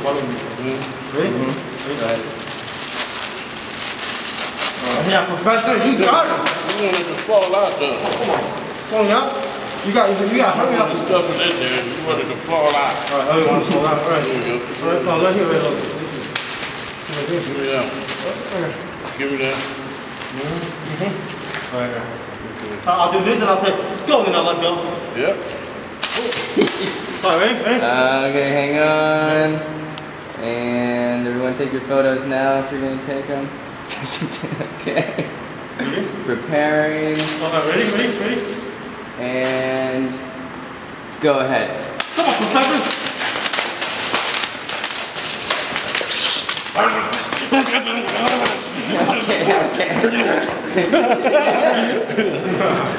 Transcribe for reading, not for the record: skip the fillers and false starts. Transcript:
Follow me. Ready? Go ahead. Yeah, Professor, you got it. You want it to fall out there. Come on. Come on, y'all. You got hurry up. You stuff in there. You want it to fall out. All right, I want it to fall out. All right. Here we go. All right, Paul, right here, right over. This is. Give me that. Give me that. All right, I'll do this and I'll say, go, and I'll let go. Yep. All right, ready? Okay, hang on. And everyone take your photos now if you're going to take them. Okay. Ready? Preparing. All right, ready? And go ahead. Come on, Professor. Okay.